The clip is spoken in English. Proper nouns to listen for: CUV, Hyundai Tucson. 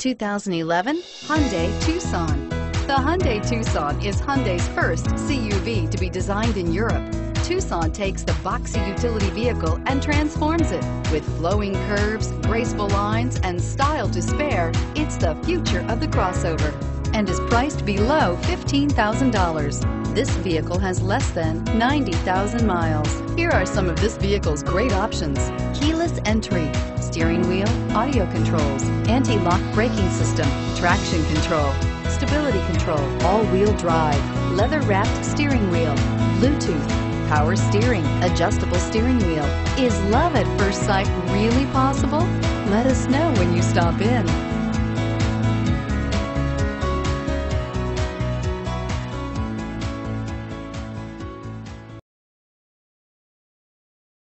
2011 Hyundai Tucson. The Hyundai Tucson is Hyundai's first CUV to be designed in Europe. Tucson takes the boxy utility vehicle and transforms it. With flowing curves, graceful lines, and style to spare, it's the future of the crossover and is priced below $15,000. This vehicle has less than 90,000 miles. Here are some of this vehicle's great options: keyless entry, steering wheel audio controls, anti-lock braking system, traction control, stability control, all-wheel drive, leather-wrapped steering wheel, Bluetooth, power steering, adjustable steering wheel. Is love at first sight really possible? Let us know when you stop in.